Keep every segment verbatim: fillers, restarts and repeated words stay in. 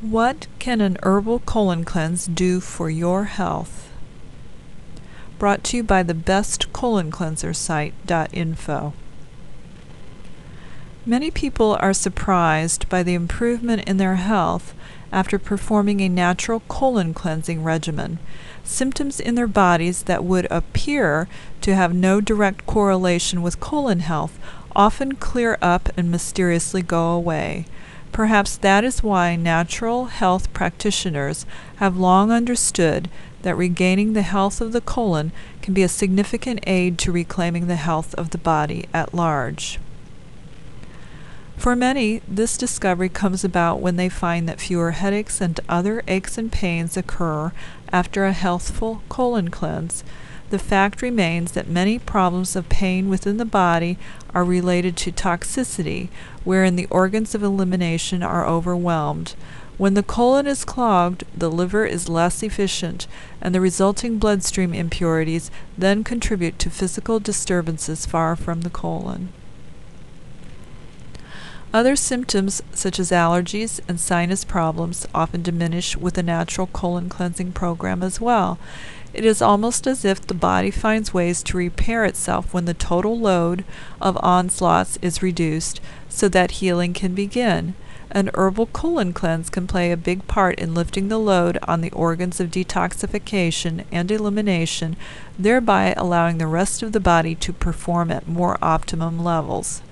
What can an herbal colon cleanse do for your health? Brought to you by the best colon cleanser site dot info. Many people are surprised by the improvement in their health after performing a natural colon cleansing regimen. Symptoms in their bodies that would appear to have no direct correlation with colon health often clear up and mysteriously go away. Perhaps that is why natural health practitioners have long understood that regaining the health of the colon can be a significant aid to reclaiming the health of the body at large. For many, this discovery comes about when they find that fewer headaches and other aches and pains occur after a healthful colon cleanse. The fact remains that many problems of pain within the body are related to toxicity, wherein the organs of elimination are overwhelmed. When the colon is clogged, the liver is less efficient, and the resulting bloodstream impurities then contribute to physical disturbances far from the colon. Other symptoms, such as allergies and sinus problems, often diminish with a natural colon cleansing program as well. It is almost as if the body finds ways to repair itself when the total load of onslaughts is reduced so that healing can begin. An herbal colon cleanse can play a big part in lifting the load on the organs of detoxification and elimination, thereby allowing the rest of the body to perform at more optimum levels.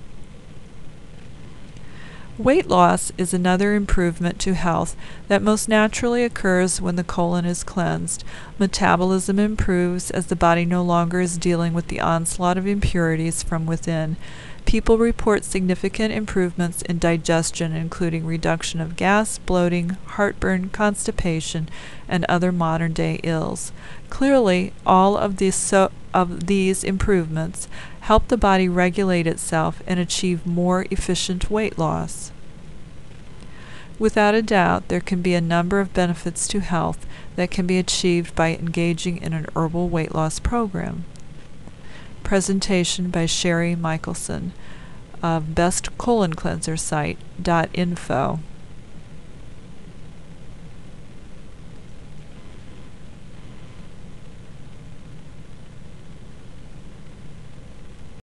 Weight loss is another improvement to health that most naturally occurs when the colon is cleansed. Metabolism improves as the body no longer is dealing with the onslaught of impurities from within. People report significant improvements in digestion, including reduction of gas, bloating, heartburn, constipation, and other modern-day ills. Clearly, all of these, so, of these improvements help the body regulate itself and achieve more efficient weight loss. Without a doubt, there can be a number of benefits to health that can be achieved by engaging in an herbal weight loss program. Presentation by Sherry Michelson of best colon cleanser site dot info.